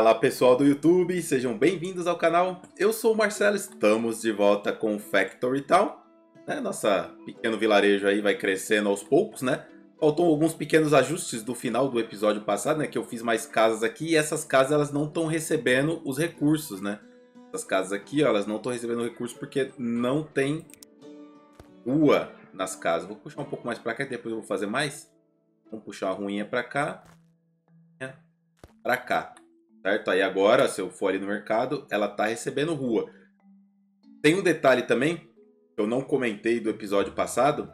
Fala pessoal do YouTube, sejam bem-vindos ao canal. Eu sou o Marcelo, estamos de volta com Factory Town, né? Nossa pequeno vilarejo aí vai crescendo aos poucos, né? Faltam alguns pequenos ajustes do final do episódio passado, né? Que eu fiz mais casas aqui e essas casas elas não estão recebendo os recursos, né? Essas casas aqui, ó, elas não estão recebendo recursos porque não tem rua nas casas. Vou puxar um pouco mais pra cá e depois eu vou fazer mais. Vamos puxar uma ruinha pra cá. Pra cá. Certo? Aí agora, se eu for ali no mercado, ela tá recebendo rua. Tem um detalhe também, que eu não comentei do episódio passado,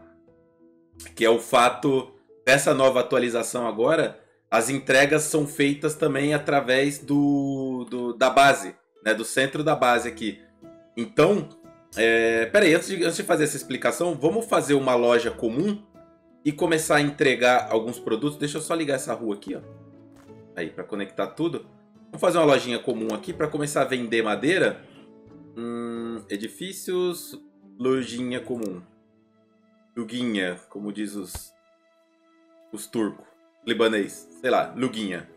que é o fato dessa nova atualização agora, as entregas são feitas também através da base, né? Do centro da base aqui. Então, peraí, antes de fazer essa explicação, vamos fazer uma loja comum e começar a entregar alguns produtos. Deixa eu só ligar essa rua aqui, ó. Aí, pra conectar tudo. Vamos fazer uma lojinha comum aqui para começar a vender madeira. Edifícios, lojinha comum. Luguinha, como diz os turcos, libanês, sei lá, luguinha.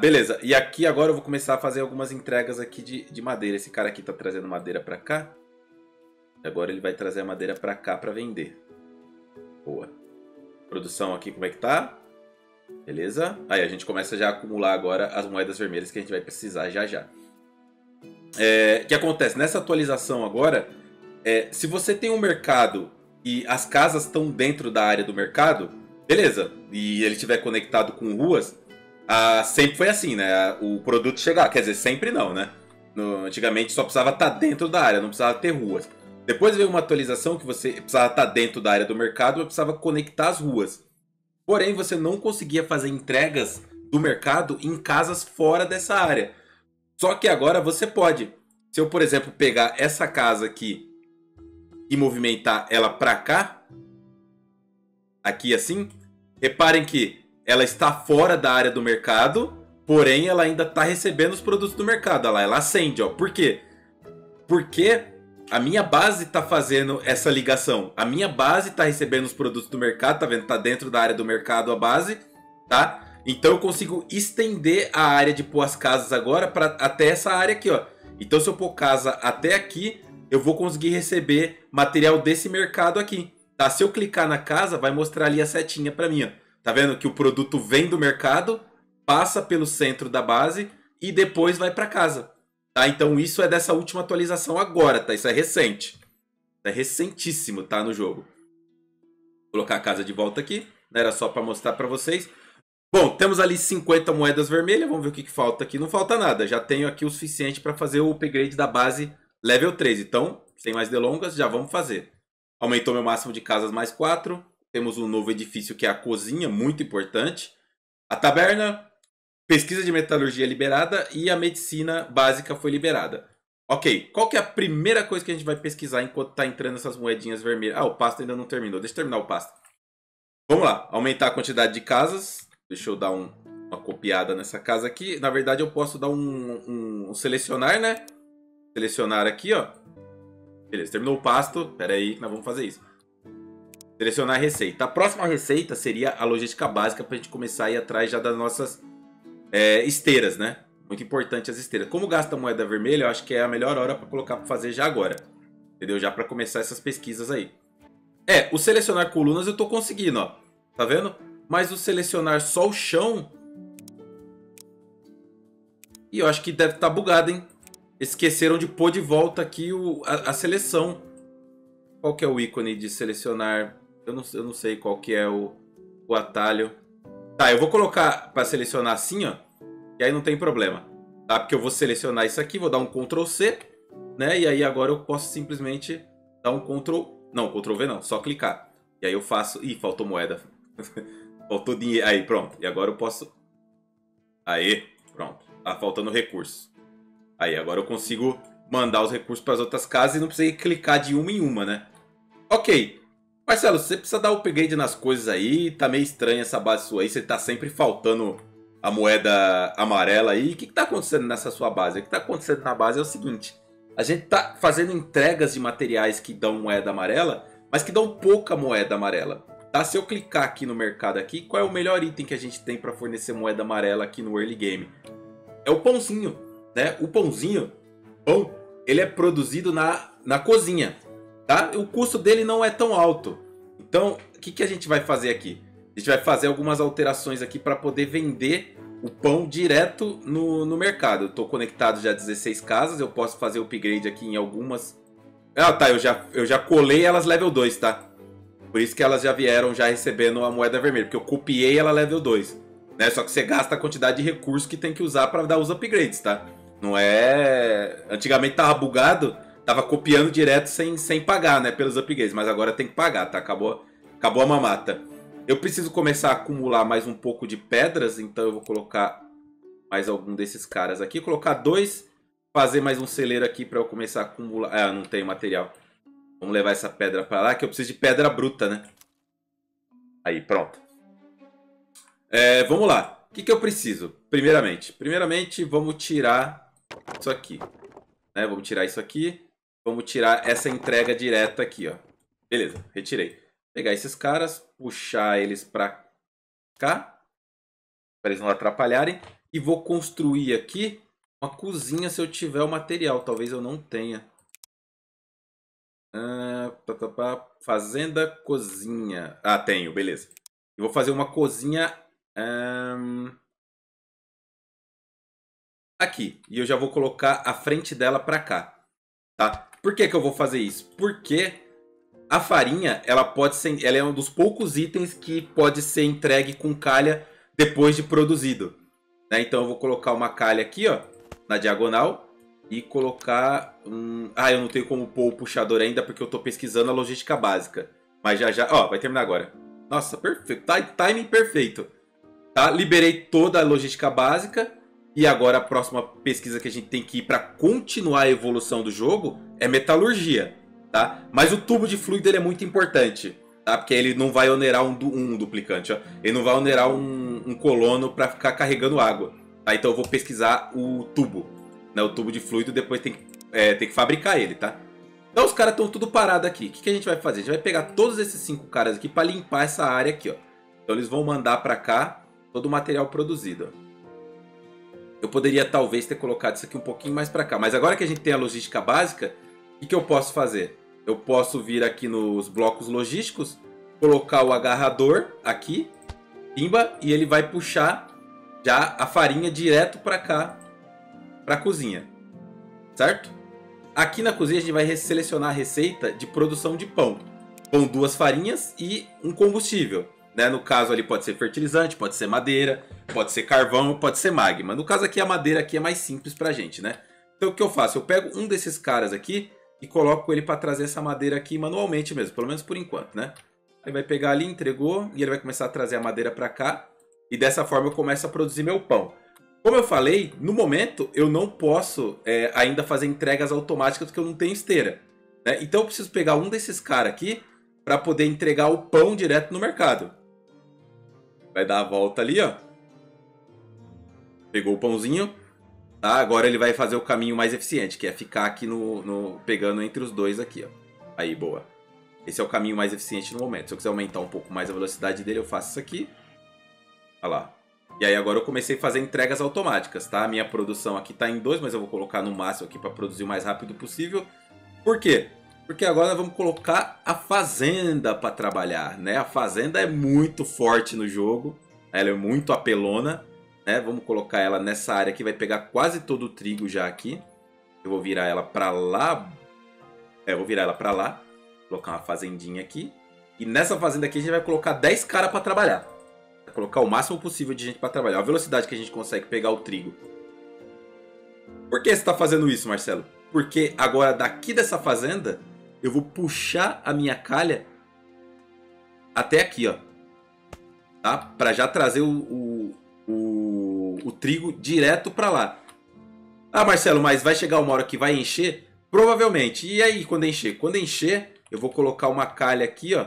Beleza, e aqui agora eu vou começar a fazer algumas entregas aqui de madeira. Esse cara aqui tá trazendo madeira para cá. Agora ele vai trazer a madeira para cá para vender. Boa. Produção aqui, como é que tá? Beleza? Aí a gente começa já a acumular agora as moedas vermelhas que a gente vai precisar já já. O que acontece? Nessa atualização agora, se você tem um mercado e as casas estão dentro da área do mercado, beleza, e ele estiver conectado com ruas, sempre foi assim, né? O produto chegar, quer dizer, sempre não, né? Antigamente só precisava estar dentro da área, não precisava ter ruas. Depois veio uma atualização que você precisava estar dentro da área do mercado, mas precisava conectar as ruas. Porém, você não conseguia fazer entregas do mercado em casas fora dessa área. Só que agora você pode. Se eu, por exemplo, pegar essa casa aqui e movimentar ela para cá, aqui assim, reparem que ela está fora da área do mercado, porém ela ainda está recebendo os produtos do mercado. Olha lá, ela acende, ó. Por quê? Porque a minha base está fazendo essa ligação. A minha base está recebendo os produtos do mercado, tá vendo? Tá dentro da área do mercado a base, tá? Então eu consigo estender a área de pôr as casas agora para até essa área aqui, ó. Então se eu pôr casa até aqui, eu vou conseguir receber material desse mercado aqui, tá? Se eu clicar na casa, vai mostrar ali a setinha para mim, ó. Tá vendo que o produto vem do mercado, passa pelo centro da base e depois vai para casa. Tá, então isso é dessa última atualização agora, tá? Isso é recente. É recentíssimo, tá? No jogo. Vou colocar a casa de volta aqui, né? Era só para mostrar para vocês. Bom, temos ali 50 moedas vermelhas. Vamos ver o que falta aqui. Não falta nada. Já tenho aqui o suficiente para fazer o upgrade da base level 3. Então, sem mais delongas, já vamos fazer. Aumentou meu máximo de casas mais 4. Temos um novo edifício que é a cozinha, muito importante. A taberna... Pesquisa de metalurgia liberada e a medicina básica foi liberada. Ok, qual que é a primeira coisa que a gente vai pesquisar enquanto tá entrando essas moedinhas vermelhas? Ah, o pasto ainda não terminou. Deixa eu terminar o pasto. Vamos lá, aumentar a quantidade de casas. Deixa eu dar uma copiada nessa casa aqui. Na verdade, eu posso dar um selecionar, né? Selecionar aqui, ó. Beleza, terminou o pasto. Pera aí, nós vamos fazer isso. Selecionar a receita. A próxima receita seria a logística básica pra gente começar a ir atrás já das nossas... esteiras, né? Muito importante as esteiras. Como gasta moeda vermelha, eu acho que é a melhor hora para colocar para fazer já agora. Entendeu? Já para começar essas pesquisas aí. O selecionar colunas eu tô conseguindo, ó. Tá vendo? Mas o selecionar só o chão... E eu acho que deve estar bugado, hein? Esqueceram de pôr de volta aqui a seleção. Qual que é o ícone de selecionar? Eu não sei qual que é o atalho. Tá, eu vou colocar para selecionar assim, ó, e aí não tem problema, tá? Porque eu vou selecionar isso aqui, vou dar um Ctrl C, né? E aí agora eu posso simplesmente dar um Ctrl V não, só clicar. E aí eu faço... Ih, faltou moeda. Faltou dinheiro. Aí, pronto. E agora eu posso... Aí, pronto. Tá faltando recurso. Aí, agora eu consigo mandar os recursos para as outras casas e não precisa clicar de uma em uma, né? Ok. Marcelo, você precisa dar upgrade nas coisas aí, tá meio estranha essa base sua aí, você tá sempre faltando a moeda amarela aí. O que tá acontecendo nessa sua base? O que tá acontecendo na base é o seguinte, a gente tá fazendo entregas de materiais que dão moeda amarela, mas que dão pouca moeda amarela. Tá? Se eu clicar aqui no mercado aqui, qual é o melhor item que a gente tem para fornecer moeda amarela aqui no early game? É o pãozinho, né? O pãozinho, bom, ele é produzido na cozinha, tá? O custo dele não é tão alto. Então, o que a gente vai fazer aqui? A gente vai fazer algumas alterações aqui para poder vender o pão direto no mercado. Eu tô conectado já a 16 casas, eu posso fazer o upgrade aqui em algumas. Ah, tá, eu já colei elas level 2, tá? Por isso que elas já vieram já recebendo a moeda vermelha, porque eu copiei ela level 2, né? Só que você gasta a quantidade de recursos que tem que usar para dar os upgrades, tá? Não é... Antigamente tava bugado, tava copiando direto sem pagar, né? Pelos upgrades, mas agora tem que pagar, tá? Acabou a mamata. Eu preciso começar a acumular mais um pouco de pedras, então eu vou colocar mais algum desses caras aqui. Colocar dois, fazer mais um celeiro aqui para eu começar a acumular... Ah, não tem material. Vamos levar essa pedra para lá, que eu preciso de pedra bruta, né? Aí, pronto. É, vamos lá. O que eu preciso? Primeiramente, vamos tirar isso aqui. Né? Vamos tirar isso aqui. Vamos tirar essa entrega direta aqui, ó. Beleza, retirei. Pegar esses caras, puxar eles pra cá, pra eles não atrapalharem. E vou construir aqui uma cozinha se eu tiver o material. Talvez eu não tenha. Fazenda, cozinha. Ah, tenho, beleza. Eu vou fazer uma cozinha aqui. E eu já vou colocar a frente dela pra cá. Tá? Por que eu vou fazer isso? Porque... A farinha, ela é um dos poucos itens que pode ser entregue com calha depois de produzido, né? Então eu vou colocar uma calha aqui, ó, na diagonal e colocar um... Ah, eu não tenho como pôr o puxador ainda porque eu tô pesquisando a logística básica. Mas já... Ó, vai terminar agora. Nossa, perfeito. Timing perfeito. Tá? Liberei toda a logística básica e agora a próxima pesquisa que a gente tem que ir para continuar a evolução do jogo é metalurgia. Tá? Mas o tubo de fluido ele é muito importante, tá? Porque ele não vai onerar um duplicante, ó. Ele não vai onerar um colono para ficar carregando água, tá? Então eu vou pesquisar o tubo, né? O tubo de fluido depois tem que fabricar ele, tá? Então os caras estão tudo parado aqui. O que a gente vai fazer? A gente vai pegar todos esses 5 caras aqui para limpar essa área aqui, ó. Então eles vão mandar para cá todo o material produzido, ó. Eu poderia talvez ter colocado isso aqui um pouquinho mais para cá, mas agora que a gente tem a logística básica, o que eu posso fazer? Eu posso vir aqui nos blocos logísticos, colocar o agarrador aqui, pimba, e ele vai puxar já a farinha direto para cá, para a cozinha, certo? Aqui na cozinha a gente vai selecionar a receita de produção de pão, com 2 farinhas e um combustível, né? No caso ali pode ser fertilizante, pode ser madeira, pode ser carvão, pode ser magma. No caso aqui a madeira aqui é mais simples para a gente, né? Então o que eu faço? Eu pego um desses caras aqui e coloco ele para trazer essa madeira aqui manualmente mesmo, pelo menos por enquanto, né? Ele vai pegar ali, entregou, e ele vai começar a trazer a madeira para cá. E dessa forma eu começo a produzir meu pão. Como eu falei, no momento eu não posso ainda fazer entregas automáticas porque eu não tenho esteira, né? Então eu preciso pegar um desses caras aqui para poder entregar o pão direto no mercado. Vai dar a volta ali, ó. Pegou o pãozinho. Tá, agora ele vai fazer o caminho mais eficiente, que é ficar aqui pegando entre os dois aqui, ó. Aí, boa. Esse é o caminho mais eficiente no momento. Se eu quiser aumentar um pouco mais a velocidade dele, eu faço isso aqui. Olha lá. E aí agora eu comecei a fazer entregas automáticas, tá? A minha produção aqui tá em 2, mas eu vou colocar no máximo aqui para produzir o mais rápido possível. Por quê? Porque agora nós vamos colocar a fazenda para trabalhar, né? A fazenda é muito forte no jogo. Ela é muito apelona. Né? Vamos colocar ela nessa área aqui, vai pegar quase todo o trigo já aqui. Eu vou virar ela para lá. Vou virar ela para lá. Colocar uma fazendinha aqui. E nessa fazenda aqui a gente vai colocar 10 caras para trabalhar. Vai colocar o máximo possível de gente para trabalhar. A velocidade que a gente consegue pegar o trigo. Por que você está fazendo isso, Marcelo? Porque agora daqui dessa fazenda eu vou puxar a minha calha até aqui, ó. Tá? Para já trazer o trigo direto para lá. Ah, Marcelo, mas vai chegar uma hora que vai encher? Provavelmente. E aí, quando encher? Quando encher, eu vou colocar uma calha aqui, ó,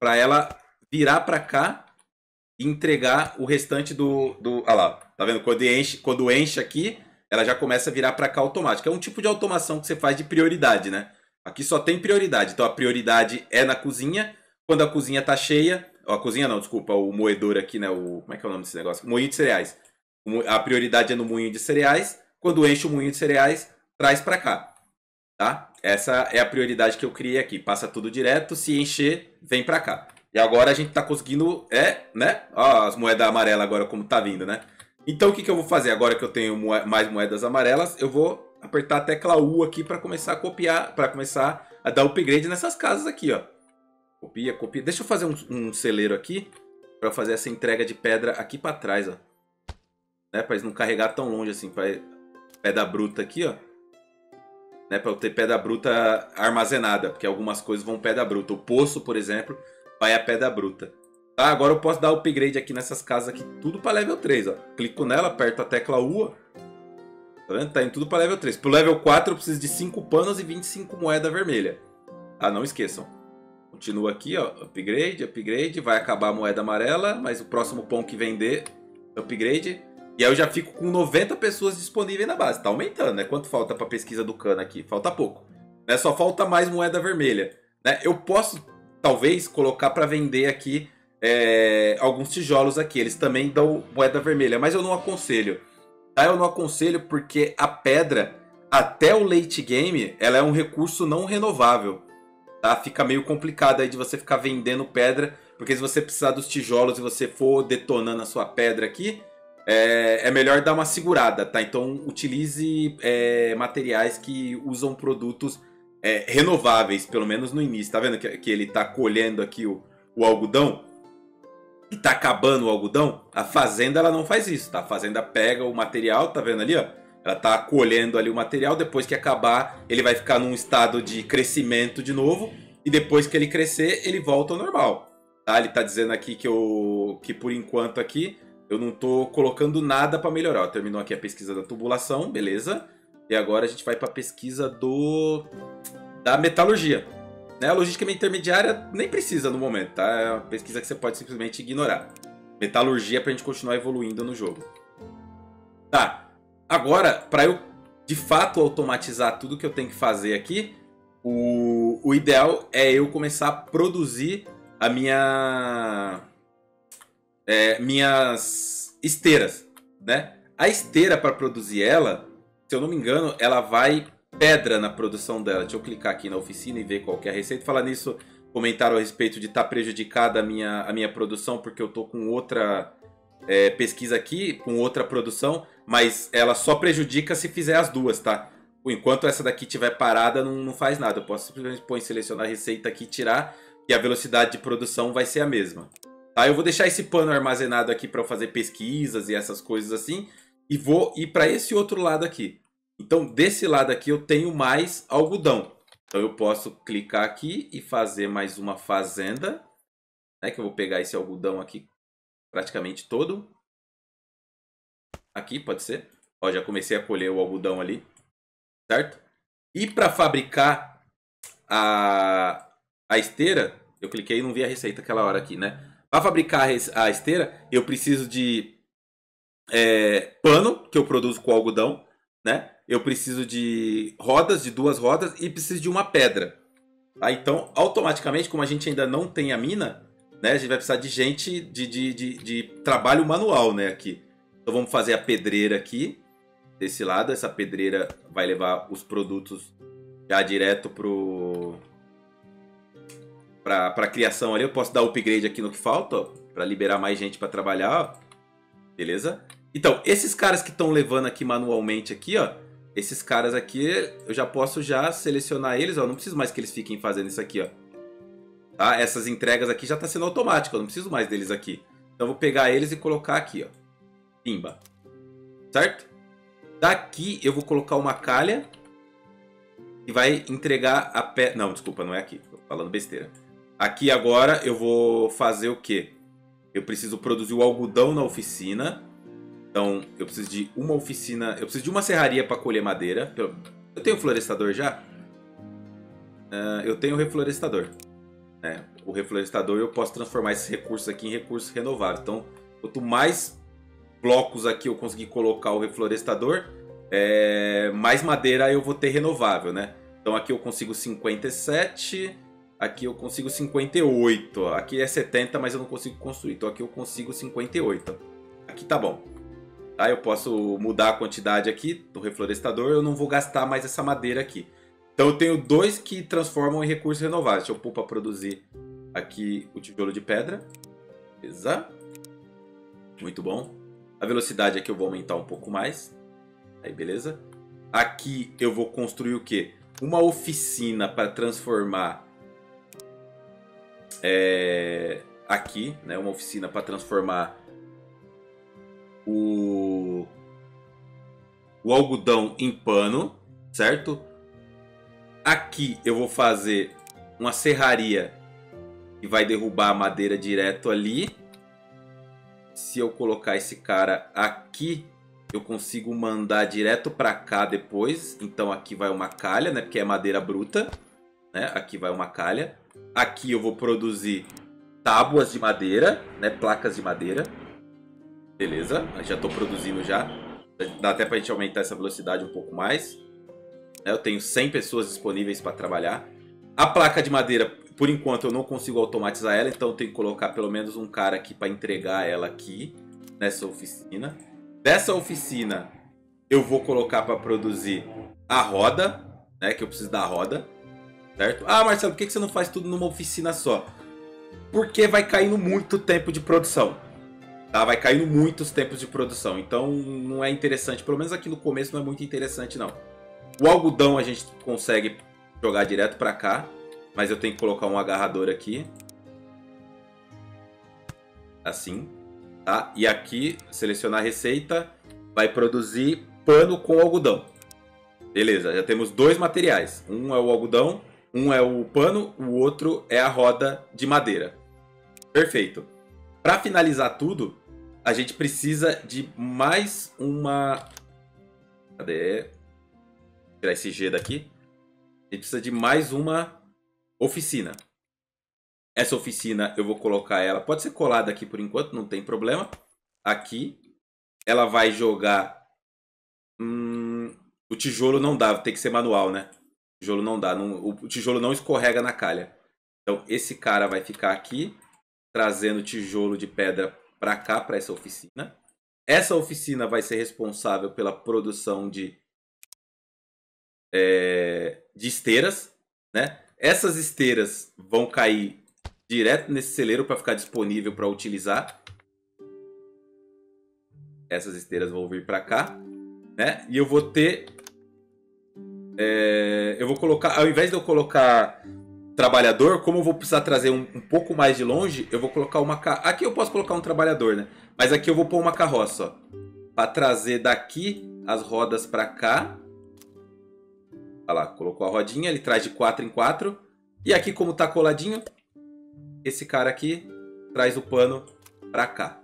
para ela virar para cá e entregar o restante do... Ah lá, tá vendo? Quando enche aqui, ela já começa a virar para cá automática. É um tipo de automação que você faz de prioridade, né? Aqui só tem prioridade. Então, a prioridade é na cozinha. Quando a cozinha tá cheia, a cozinha não, desculpa, o moedor aqui, né, o, como é que é o nome desse negócio? Moinho de cereais. A prioridade é no moinho de cereais. Quando enche o moinho de cereais, traz para cá, tá? Essa é a prioridade que eu criei aqui. Passa tudo direto, se encher, vem para cá. E agora a gente tá conseguindo, né? Ó, as moedas amarelas agora como tá vindo, né? Então o que que eu vou fazer? Agora que eu tenho mais moedas amarelas, eu vou apertar a tecla U aqui para começar a copiar, para começar a dar upgrade nessas casas aqui, ó. Copia, copia. Deixa eu fazer um celeiro aqui para fazer essa entrega de pedra aqui para trás, ó. Né, para não carregar tão longe assim, para pedra bruta aqui, ó. Né, para eu ter pedra bruta armazenada, porque algumas coisas vão pedra bruta. O poço, por exemplo, vai a pedra bruta. Tá, agora eu posso dar upgrade aqui nessas casas aqui, tudo para level 3, ó. Clico nela, aperto a tecla U, ó. Tá vendo? Tá indo tudo para level 3. Pro level 4 eu preciso de 5 panos e 25 moeda vermelha. Ah, não esqueçam. Continua aqui, ó, upgrade, upgrade, vai acabar a moeda amarela, mas o próximo pão que vender, upgrade. E aí eu já fico com 90 pessoas disponíveis na base, tá aumentando, né? Quanto falta pra pesquisa do cano aqui? Falta pouco, né? Só falta mais moeda vermelha, né? Eu posso, talvez, colocar pra vender aqui alguns tijolos aqui, eles também dão moeda vermelha, mas eu não aconselho, tá? Eu não aconselho porque a pedra, até o late game, ela é um recurso não renovável. Tá? Fica meio complicado aí de você ficar vendendo pedra, porque se você precisar dos tijolos e você for detonando a sua pedra aqui, é melhor dar uma segurada, tá? Então utilize materiais que usam produtos renováveis, pelo menos no início. Tá vendo que ele tá colhendo aqui o algodão? E tá acabando o algodão? A fazenda, ela não faz isso, tá? A fazenda pega o material, tá vendo ali, ó? Ela tá colhendo ali o material, depois que acabar, ele vai ficar num estado de crescimento de novo, e depois que ele crescer, ele volta ao normal. Tá? Ele tá dizendo aqui que por enquanto aqui, eu não tô colocando nada para melhorar. Ó, terminou aqui a pesquisa da tubulação, beleza? E agora a gente vai para a pesquisa da metalurgia. Né? A logística intermediária nem precisa no momento, tá? É uma pesquisa que você pode simplesmente ignorar. Metalurgia pra gente continuar evoluindo no jogo. Tá. Agora, para eu, de fato, automatizar tudo que eu tenho que fazer aqui, o ideal é eu começar a produzir a minhas esteiras, né? A esteira, para produzir ela, se eu não me engano, ela vai pedra na produção dela. Deixa eu clicar aqui na oficina e ver qual que é a receita. Falar nisso, comentaram a respeito de estar prejudicada a minha produção, porque eu tô com outra... pesquisa aqui com outra produção, mas ela só prejudica se fizer as duas, tá? Enquanto essa daqui estiver parada, não faz nada. Eu posso simplesmente selecionar a receita aqui e tirar, e a velocidade de produção vai ser a mesma. Tá? Eu vou deixar esse pano armazenado aqui para eu fazer pesquisas e essas coisas assim, e vou ir para esse outro lado aqui. Então, desse lado aqui eu tenho mais algodão. Então, eu posso clicar aqui e fazer mais uma fazenda, né? Que eu vou pegar esse algodão aqui. Praticamente todo. Aqui, pode ser. Ó, já comecei a colher o algodão ali. Certo? E para fabricar a esteira, eu cliquei e não vi a receita aquela hora aqui, né? Para fabricar a esteira, eu preciso de pano, que eu produzo com algodão, né? Eu preciso de rodas, de 2 rodas, e preciso de uma pedra. Tá? Então, automaticamente, como a gente ainda não tem a mina... Né? A gente vai precisar de gente de trabalho manual, né, aqui. Então vamos fazer a pedreira aqui, desse lado. Essa pedreira vai levar os produtos já direto pra criação ali. Eu posso dar upgrade aqui no que falta, para liberar mais gente para trabalhar, ó. Beleza? Então, esses caras que estão levando aqui manualmente aqui, ó. Esses caras aqui, eu já posso selecionar eles, ó. Não preciso mais que eles fiquem fazendo isso aqui, ó. Tá? Essas entregas aqui já tá sendo automática, eu não preciso mais deles aqui. Então eu vou pegar eles e colocar aqui, ó. Pimba. Certo? Daqui eu vou colocar uma calha e vai entregar a pedra... Não, desculpa, não é aqui. Tô falando besteira. Aqui agora eu vou fazer o quê? Eu preciso produzir o algodão na oficina. Então eu preciso de uma oficina... Eu preciso de uma serraria para colher madeira. Eu tenho florestador já? Eu tenho reflorestador. É, o reflorestador, eu posso transformar esses recursos aqui em recursos renováveis. Então, quanto mais blocos aqui eu conseguir colocar o reflorestador, mais madeira eu vou ter renovável, né? Então aqui eu consigo 57, Aqui eu consigo 58, ó. Aqui é 70, mas eu não consigo construir. Então aqui eu consigo 58. Aqui tá bom. Aí eu posso mudar a quantidade aqui do reflorestador. Eu não vou gastar mais essa madeira aqui. Então eu tenho dois que transformam em recursos renováveis. Deixa eu pôr para produzir aqui o tijolo de pedra. Beleza. Muito bom. A velocidade aqui eu vou aumentar um pouco mais. Aí beleza. Aqui eu vou construir o quê? Uma oficina para transformar... aqui, né, uma oficina para transformar o algodão em pano, certo? Aqui eu vou fazer uma serraria que vai derrubar a madeira direto ali. Se eu colocar esse cara aqui, eu consigo mandar direto para cá depois. Então aqui vai uma calha, né, porque é madeira bruta, né? Aqui vai uma calha. Aqui eu vou produzir tábuas de madeira, né? Placas de madeira. Beleza, já estou produzindo já. Dá até para a gente aumentar essa velocidade um pouco mais. Eu tenho 100 pessoas disponíveis para trabalhar. A placa de madeira, por enquanto, eu não consigo automatizar ela. Então eu tenho que colocar pelo menos um cara aqui para entregar ela aqui, nessa oficina. Dessa oficina, eu vou colocar para produzir a roda, né? Que eu preciso da roda. Certo? Ah, Marcelo, por que você não faz tudo numa oficina só? Porque vai caindo muito tempo de produção. Tá? Vai caindo muitos tempos de produção. Então não é interessante. Pelo menos aqui no começo não é muito interessante, não. O algodão a gente consegue jogar direto pra cá. Mas eu tenho que colocar um agarrador aqui. Assim. Tá? E aqui, selecionar a receita. Vai produzir pano com algodão. Beleza, já temos dois materiais. Um é o algodão. Um é o pano, o outro é a roda de madeira. Perfeito. Para finalizar tudo, a gente precisa de mais uma... Cadê? Vou tirar esse G daqui. A gente precisa de mais uma oficina. Essa oficina eu vou colocar ela... Pode ser colada aqui por enquanto, não tem problema. Aqui. Ela vai jogar... O tijolo não dá, tem que ser manual, né? O tijolo não dá, o tijolo não escorrega na calha. Então esse cara vai ficar aqui, trazendo tijolo de pedra para cá, para essa oficina. Essa oficina vai ser responsável pela produção de esteiras, né? Essas esteiras vão cair direto nesse celeiro para ficar disponível para utilizar. Essas esteiras vão vir para cá, né? E eu vou ter... eu vou colocar, ao invés de eu colocar trabalhador, como eu vou precisar trazer um pouco mais de longe, eu vou colocar uma carroça. Aqui eu posso colocar um trabalhador, né? Mas aqui eu vou pôr uma carroça, para trazer daqui as rodas para cá. Olha lá, colocou a rodinha, ele traz de 4 em 4. E aqui, como tá coladinho, esse cara aqui traz o pano para cá,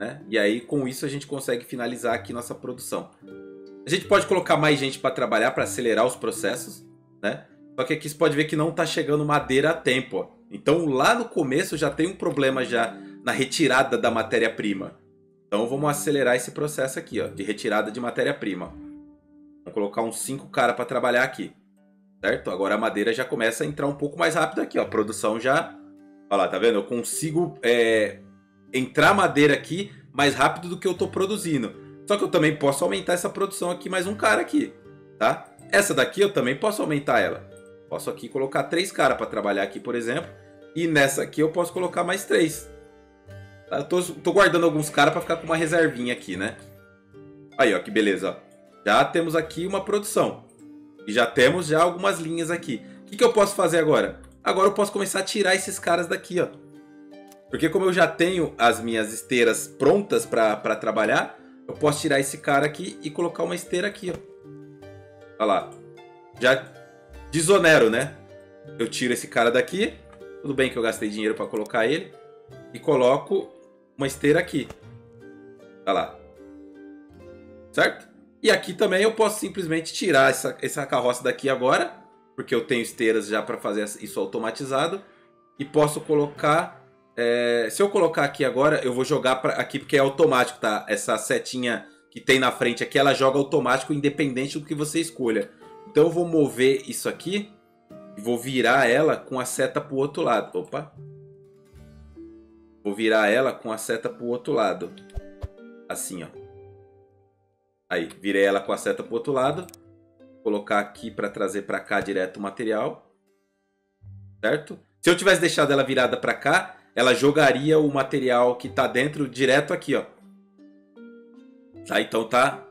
né? E aí, com isso, a gente consegue finalizar aqui nossa produção. A gente pode colocar mais gente para trabalhar, para acelerar os processos, né? Só que aqui você pode ver que não está chegando madeira a tempo, ó. Então lá no começo já tem um problema já na retirada da matéria-prima. Então vamos acelerar esse processo aqui, ó, de retirada de matéria-prima. Vamos colocar uns 5 caras para trabalhar aqui, certo? Agora a madeira já começa a entrar um pouco mais rápido aqui, ó. A produção já... Olha lá, tá vendo? Eu consigo entrar madeira aqui mais rápido do que eu estou produzindo. Só que eu também posso aumentar essa produção aqui, mais um cara aqui, tá? Essa daqui eu também posso aumentar ela. Posso aqui colocar 3 caras para trabalhar aqui, por exemplo. E nessa aqui eu posso colocar mais 3. Tá? Eu tô guardando alguns caras para ficar com uma reservinha aqui, né? Aí, ó, que beleza, ó. Já temos aqui uma produção. E já temos já algumas linhas aqui. O que eu posso fazer agora? Agora eu posso começar a tirar esses caras daqui, ó. Porque como eu já tenho as minhas esteiras prontas para trabalhar... Eu posso tirar esse cara aqui e colocar uma esteira aqui, ó. Olha lá. Já desonero, né? Eu tiro esse cara daqui. Tudo bem que eu gastei dinheiro para colocar ele. E coloco uma esteira aqui. Olha lá. Certo? E aqui também eu posso simplesmente tirar essa carroça daqui agora. Porque eu tenho esteiras já para fazer isso automatizado. E posso colocar... se eu colocar aqui agora, eu vou jogar aqui porque é automático, tá? Essa setinha que tem na frente aqui, ela joga automático independente do que você escolha. Então eu vou mover isso aqui e vou virar ela com a seta para o outro lado. Opa! Vou virar ela com a seta para o outro lado. Assim, ó. Aí, virei ela com a seta para o outro lado. Vou colocar aqui para trazer para cá direto o material. Certo? Se eu tivesse deixado ela virada para cá, ela jogaria o material que tá dentro direto aqui, ó. Tá, então tá.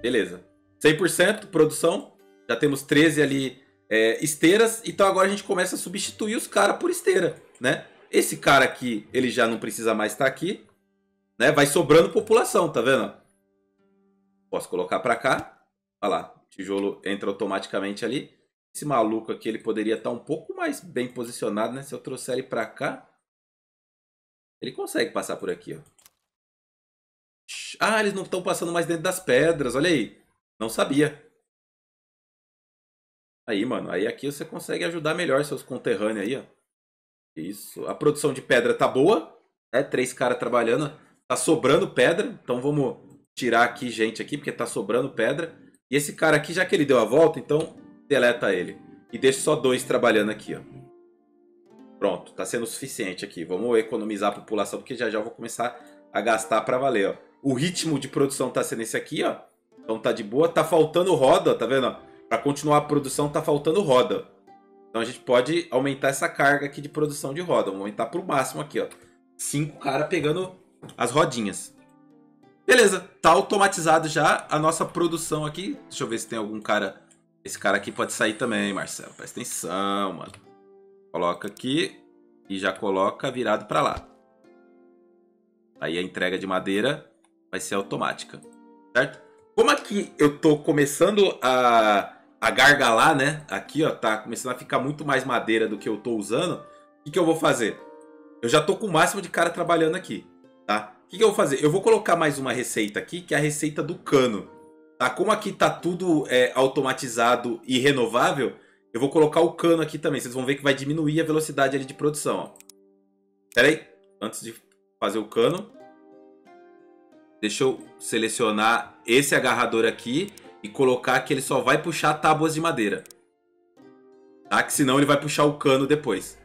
Beleza. 100% produção. Já temos 13 ali esteiras. Então agora a gente começa a substituir os caras por esteira, né? Esse cara aqui, ele já não precisa mais estar aqui, né? Vai sobrando população, tá vendo? Posso colocar pra cá. Olha lá, o tijolo entra automaticamente ali. Esse maluco aqui, ele poderia estar um pouco mais bem posicionado, né? Se eu trouxer ele pra cá, ele consegue passar por aqui, ó. Ah, eles não estão passando mais dentro das pedras, olha aí. Não sabia. Aí, mano, aí aqui você consegue ajudar melhor seus conterrâneos aí, ó. Isso. A produção de pedra tá boa, né? 3 caras trabalhando. Tá sobrando pedra. Então vamos tirar aqui gente aqui, porque tá sobrando pedra. E esse cara aqui, já que ele deu a volta, então deleta ele. E deixa só 2 trabalhando aqui, ó. Pronto. Tá sendo suficiente aqui. Vamos economizar a população, porque já já eu vou começar a gastar pra valer, ó. O ritmo de produção tá sendo esse aqui, ó. Então tá de boa. Tá faltando roda, tá vendo? Pra continuar a produção tá faltando roda. Então a gente pode aumentar essa carga aqui de produção de roda. Vamos aumentar para o máximo aqui, ó. 5 caras pegando as rodinhas. Beleza, tá automatizado já a nossa produção aqui. Deixa eu ver se tem algum cara... Esse cara aqui pode sair também, Marcelo. Presta atenção, mano. Coloca aqui e já coloca virado para lá. Aí a entrega de madeira vai ser automática, certo? Como aqui eu tô começando a gargalar, né? Aqui, ó, tá começando a ficar muito mais madeira do que eu tô usando. O que que eu vou fazer? Eu já tô com o máximo de cara trabalhando aqui, tá? O que que eu vou fazer? Eu vou colocar mais uma receita aqui, que é a receita do cano, tá? Como aqui tá tudo automatizado e renovável, eu vou colocar o cano aqui também. Vocês vão ver que vai diminuir a velocidade ali de produção, ó. Pera aí, antes de fazer o cano, deixa eu selecionar esse agarrador aqui e colocar que ele só vai puxar tábuas de madeira, tá? Que senão ele vai puxar o cano depois,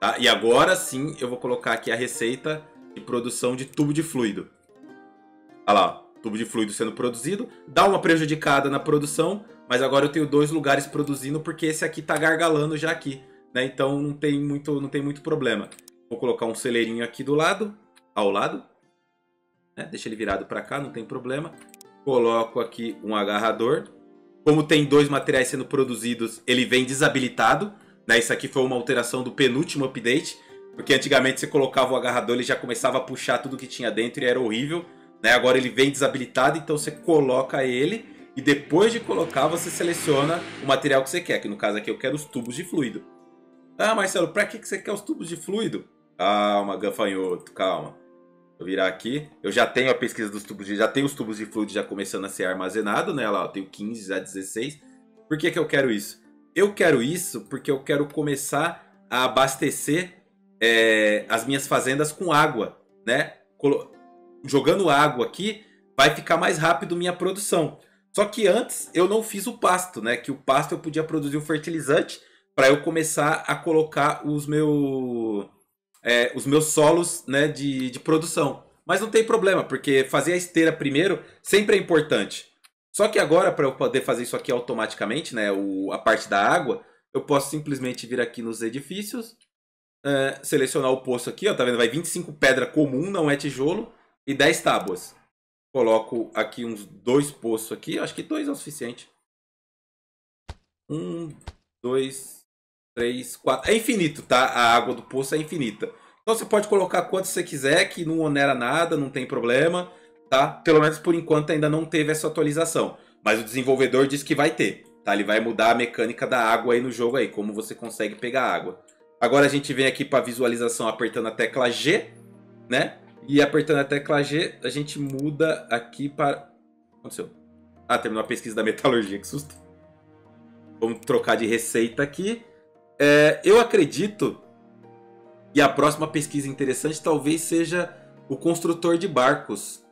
tá? E agora sim eu vou colocar aqui a receita de produção de tubo de fluido. Olha lá, ó, tubo de fluido sendo produzido. Dá uma prejudicada na produção, mas agora eu tenho 2 lugares produzindo, porque esse aqui tá gargalando já aqui, né? Então não tem muito problema. Vou colocar um celeirinho aqui do lado, ao lado, né? Deixa ele virado para cá, não tem problema. Coloco aqui um agarrador. Como tem 2 materiais sendo produzidos, ele vem desabilitado, né? Isso aqui foi uma alteração do penúltimo update, porque antigamente você colocava o agarrador, ele já começava a puxar tudo que tinha dentro e era horrível, né? Agora ele vem desabilitado, então você coloca ele e depois de colocar você seleciona o material que você quer, que no caso aqui eu quero os tubos de fluido. Ah, Marcelo, para que você quer os tubos de fluido? Calma, gafanhoto, calma. Vou virar aqui. Eu já tenho a pesquisa dos tubos de... Já tenho os tubos de fluido já começando a ser armazenado, né? Olha lá, eu tenho 15, já 16. Por que que eu quero isso? Eu quero isso porque eu quero começar a abastecer as minhas fazendas com água, né? Jogando água aqui, vai ficar mais rápido minha produção. Só que antes eu não fiz o pasto, né? Que o pasto eu podia produzir o fertilizante para eu começar a colocar os meus solos, né, de produção. Mas não tem problema, porque fazer a esteira primeiro sempre é importante. Só que agora, para eu poder fazer isso aqui automaticamente, né, a parte da água, eu posso simplesmente vir aqui nos edifícios, selecionar o poço aqui, ó, tá vendo? Vai 25 pedra comum, não é tijolo, e 10 tábuas. Coloco aqui uns 2 poços aqui, acho que 2 é o suficiente. 1, 2, 3, 4. É infinito, tá? A água do poço é infinita. Então você pode colocar quanto você quiser, que não onera nada, não tem problema, tá? Pelo menos por enquanto ainda não teve essa atualização. Mas o desenvolvedor disse que vai ter, tá? Ele vai mudar a mecânica da água aí no jogo aí, como você consegue pegar água. Agora a gente vem aqui para visualização apertando a tecla G, né? E apertando a tecla G, a gente muda aqui para... Aconteceu? Ah, terminou a pesquisa da metalurgia, que susto. Vamos trocar de receita aqui. Eu acredito que a próxima pesquisa interessante talvez seja o construtor de barcos.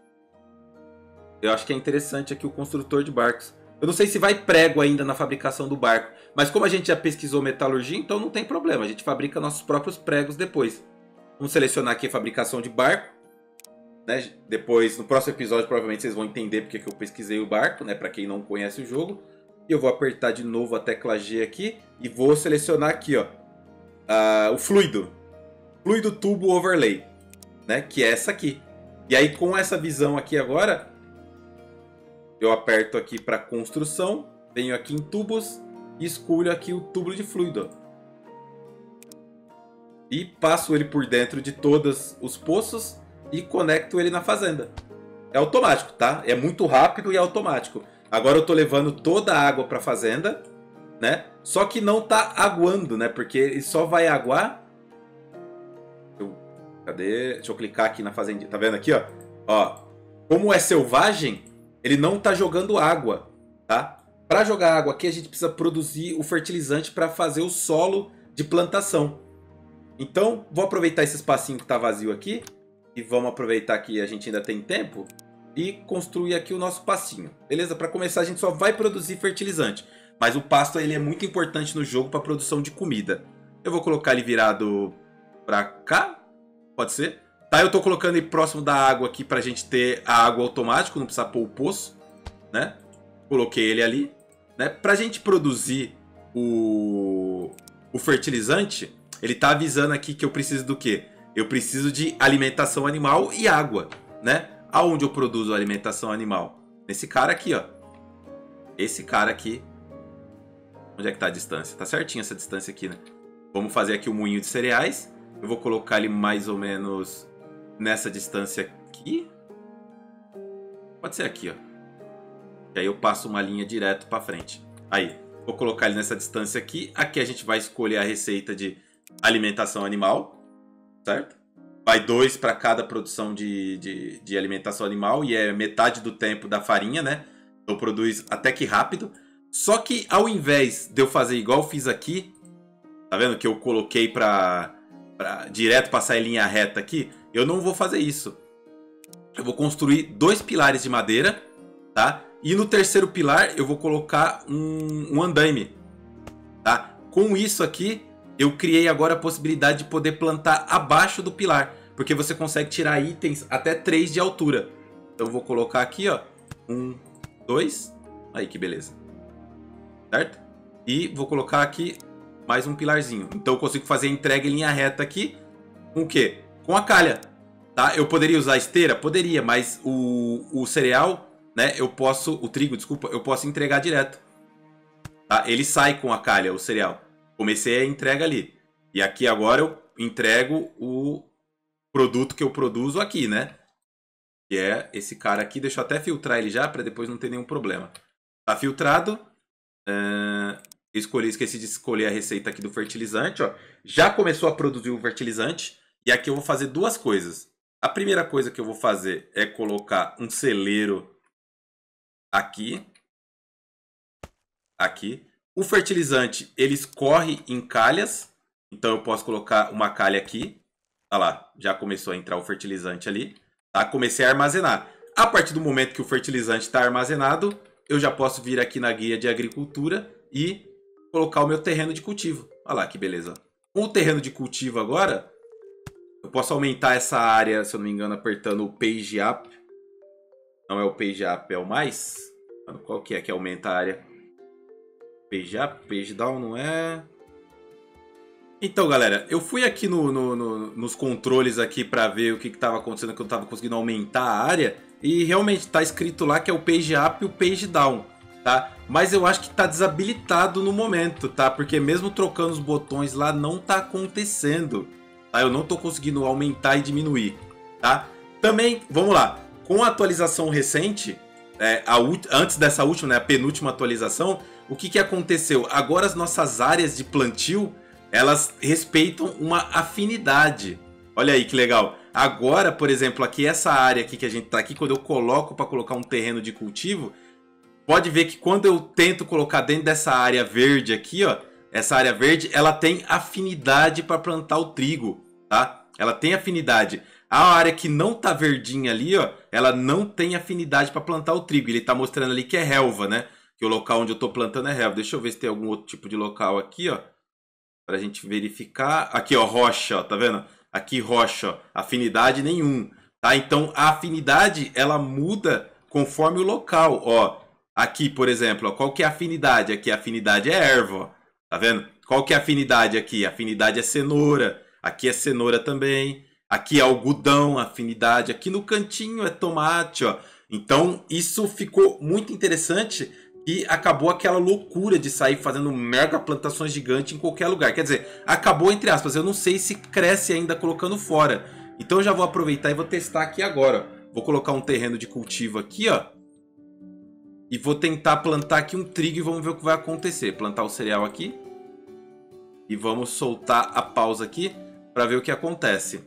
Eu acho que é interessante aqui o construtor de barcos. Eu não sei se vai prego ainda na fabricação do barco, mas como a gente já pesquisou metalurgia, então não tem problema. A gente fabrica nossos próprios pregos depois. Vamos selecionar aqui a fabricação de barco, né? Depois, no próximo episódio, provavelmente vocês vão entender porque que eu pesquisei o barco, né? Para quem não conhece o jogo. E eu vou apertar de novo a tecla G aqui e vou selecionar aqui, ó, o fluido. Fluido Tubo Overlay, né? Que é essa aqui. E aí, com essa visão aqui agora, eu aperto aqui para construção, venho aqui em tubos e escolho aqui o tubo de fluido. E passo ele por dentro de todos os poços e conecto ele na fazenda. É automático, tá? É muito rápido e automático. Agora eu estou levando toda a água para a fazenda, né? Só que não está aguando, né? Porque ele só vai aguar... Cadê? Deixa eu clicar aqui na fazendinha. Tá vendo aqui, ó? Ó, como é selvagem, ele não tá jogando água, tá? Para jogar água aqui, a gente precisa produzir o fertilizante para fazer o solo de plantação. Então, vou aproveitar esse espacinho que tá vazio aqui e vamos aproveitar que a gente ainda tem tempo e construir aqui o nosso passinho. Beleza? Para começar, a gente só vai produzir fertilizante, mas o pasto ele é muito importante no jogo para produção de comida. Eu vou colocar ele virado para cá. Pode ser. Tá, eu tô colocando ele próximo da água aqui pra gente ter a água automática, não precisar pôr o poço, né? Coloquei ele ali, né? Pra gente produzir o fertilizante, ele tá avisando aqui que eu preciso do quê? Eu preciso de alimentação animal e água, né? Aonde eu produzo a alimentação animal? Nesse cara aqui, ó. Esse cara aqui. Onde é que tá a distância? Tá certinho essa distância aqui, né? Vamos fazer aqui o moinho de cereais. Eu vou colocar ele mais ou menos nessa distância aqui. Pode ser aqui, ó. E aí eu passo uma linha direto para frente. Aí, vou colocar ele nessa distância aqui. Aqui a gente vai escolher a receita de alimentação animal, certo? Vai 2 para cada produção de alimentação animal e é metade do tempo da farinha, né? Então produz até que rápido. Só que ao invés de eu fazer igual eu fiz aqui, tá vendo que eu coloquei para direto passar em linha reta aqui, eu não vou fazer isso. Eu vou construir 2 pilares de madeira, tá? E no terceiro pilar eu vou colocar um andaime, tá? Com isso aqui, eu criei agora a possibilidade de poder plantar abaixo do pilar, porque você consegue tirar itens até 3 de altura. Então eu vou colocar aqui, ó, 1, 2, aí que beleza, certo? E vou colocar aqui mais um pilarzinho. Então eu consigo fazer a entrega em linha reta aqui. Com o quê? Com a calha, tá? Eu poderia usar esteira? Poderia, mas o cereal, né? Eu posso... O trigo, desculpa. Eu posso entregar direto. Tá? Ele sai com a calha, o cereal. Comecei a entrega ali. E aqui agora eu entrego o produto que eu produzo aqui, né? Que é esse cara aqui. Deixa eu até filtrar ele já, para depois não ter nenhum problema. Tá filtrado. Esqueci de escolher a receita aqui do fertilizante, ó. Já começou a produzir o fertilizante. E aqui eu vou fazer 2 coisas. A primeira coisa que eu vou fazer é colocar um celeiro aqui. Aqui. O fertilizante, ele escorre em calhas. Então eu posso colocar uma calha aqui. Olha lá, já começou a entrar o fertilizante ali. Tá? Comecei a armazenar. A partir do momento que o fertilizante está armazenado, eu já posso vir aqui na guia de agricultura e colocar o meu terreno de cultivo. Olha lá que beleza. Com o terreno de cultivo agora, eu posso aumentar essa área, se eu não me engano, apertando o Page Up. Não é o Page Up, é o mais. Qual que aumenta a área? Page Up, Page Down, não é? Então, galera, eu fui aqui nos controles aqui para ver o que estava acontecendo, que eu não estava conseguindo aumentar a área. E realmente está escrito lá que é o Page Up e o Page Down. Tá? Mas eu acho que está desabilitado no momento, tá? Porque mesmo trocando os botões lá, não está acontecendo. Tá? Eu não estou conseguindo aumentar e diminuir. Tá? Também, vamos lá, com a atualização recente, antes dessa última, né, a penúltima atualização, o que aconteceu? Agora as nossas áreas de plantio, elas respeitam uma afinidade. Olha aí que legal. Agora, por exemplo, aqui essa área aqui que a gente está aqui, quando eu coloco para colocar um terreno de cultivo, pode ver que quando eu tento colocar dentro dessa área verde aqui, ó, essa área verde, ela tem afinidade para plantar o trigo, tá? Ela tem afinidade. A área que não tá verdinha ali, ó, ela não tem afinidade para plantar o trigo. Ele tá mostrando ali que é relva, né? que o local onde eu estou plantando é relva. Deixa eu ver se tem algum outro tipo de local aqui, ó, para a gente verificar. Aqui, ó, rocha, ó, tá vendo? Aqui, rocha, ó, afinidade nenhum, tá? Então, a afinidade, ela muda conforme o local, ó. Aqui, por exemplo, ó, qual que é a afinidade? Aqui, a afinidade é erva, ó, tá vendo? Qual que é a afinidade aqui? A afinidade é cenoura. Aqui é cenoura também. Aqui é algodão, afinidade. Aqui no cantinho é tomate, ó. Então, isso ficou muito interessante e acabou aquela loucura de sair fazendo mega plantações gigantes em qualquer lugar. Quer dizer, acabou entre aspas. Eu não sei se cresce ainda colocando fora. Então, eu já vou aproveitar e vou testar aqui agora. Vou colocar um terreno de cultivo aqui, ó. E vou tentar plantar aqui um trigo e vamos ver o que vai acontecer. Plantar o cereal aqui. E vamos soltar a pausa aqui para ver o que acontece.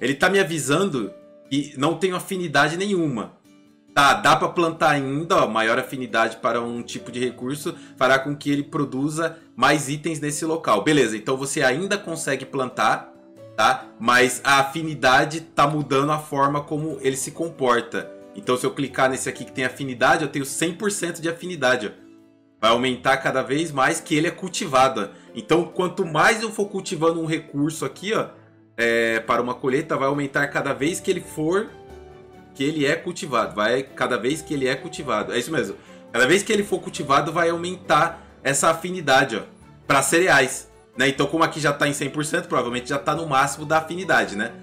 Ele tá me avisando que não tenho afinidade nenhuma. Tá, dá para plantar ainda, ó, maior afinidade para um tipo de recurso fará com que ele produza mais itens nesse local. Beleza, então você ainda consegue plantar, tá? Mas a afinidade tá mudando a forma como ele se comporta. Então se eu clicar nesse aqui que tem afinidade, eu tenho 100% de afinidade, ó. Vai aumentar cada vez mais que ele é cultivado. Então, quanto mais eu for cultivando um recurso aqui, ó, para uma colheita, vai aumentar cada vez que ele é cultivado. Cada vez que ele é cultivado. É isso mesmo. Cada vez que ele for cultivado, vai aumentar essa afinidade, ó, para cereais, né? Então, como aqui já está em 100%, provavelmente já está no máximo da afinidade, né?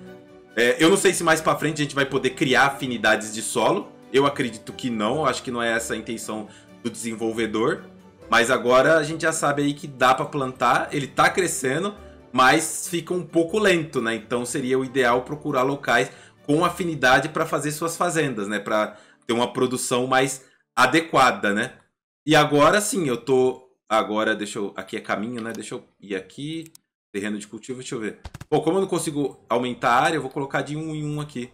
Eu não sei se mais para frente a gente vai poder criar afinidades de solo. Eu acredito que não. Eu acho que não é essa a intenção do desenvolvedor. Mas agora a gente já sabe aí que dá para plantar, ele tá crescendo, mas fica um pouco lento, né? Então seria o ideal procurar locais com afinidade para fazer suas fazendas, né? Para ter uma produção mais adequada, né? E agora sim, eu tô... Agora, deixa eu... Aqui é caminho, né? Deixa eu ir aqui, terreno de cultivo, deixa eu ver. Bom, como eu não consigo aumentar a área, eu vou colocar de um em um aqui.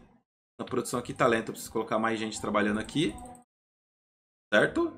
A produção aqui tá lenta, eu preciso colocar mais gente trabalhando aqui. Certo?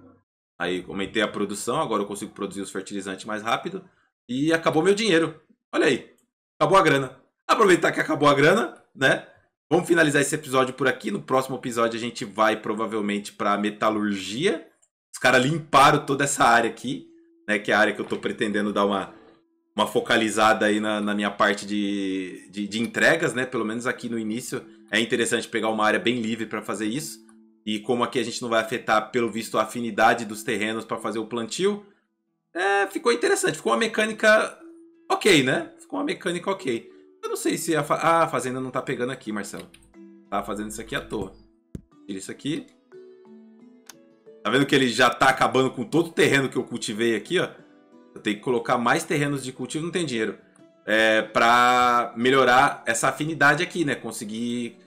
Aí aumentei a produção, agora eu consigo produzir os fertilizantes mais rápido. E acabou meu dinheiro. Olha aí, acabou a grana. Aproveitar que acabou a grana, né? Vamos finalizar esse episódio por aqui. No próximo episódio a gente vai provavelmente para a metalurgia. Os caras limparam toda essa área aqui, né? Que é a área que eu estou pretendendo dar uma focalizada aí na minha parte de entregas, né? Pelo menos aqui no início é interessante pegar uma área bem livre para fazer isso. E como aqui a gente não vai afetar, pelo visto, a afinidade dos terrenos para fazer o plantio, ficou interessante. Ficou uma mecânica ok, né? Ficou uma mecânica ok. Eu não sei se a fazenda não tá pegando aqui, Marcelo. Tá fazendo isso aqui à toa. Tira isso aqui. Tá vendo que ele já tá acabando com todo o terreno que eu cultivei aqui, ó? Eu tenho que colocar mais terrenos de cultivo, não tem dinheiro. Para melhorar essa afinidade aqui, né? Conseguir...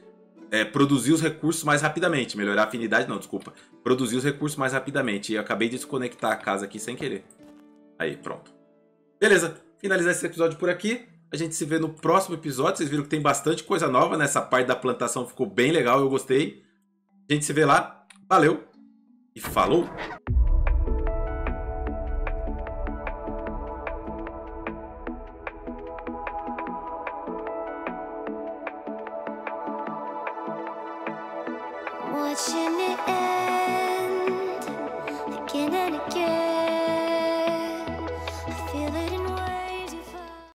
produzir os recursos mais rapidamente. Melhorar a afinidade, não, desculpa. Produzir os recursos mais rapidamente. E eu acabei de desconectar a casa aqui sem querer. Aí, pronto. Beleza, finalizar esse episódio por aqui. A gente se vê no próximo episódio. Vocês viram que tem bastante coisa nova, né? Essa parte da plantação ficou bem legal, eu gostei. A gente se vê lá. Valeu e falou! Watching it end.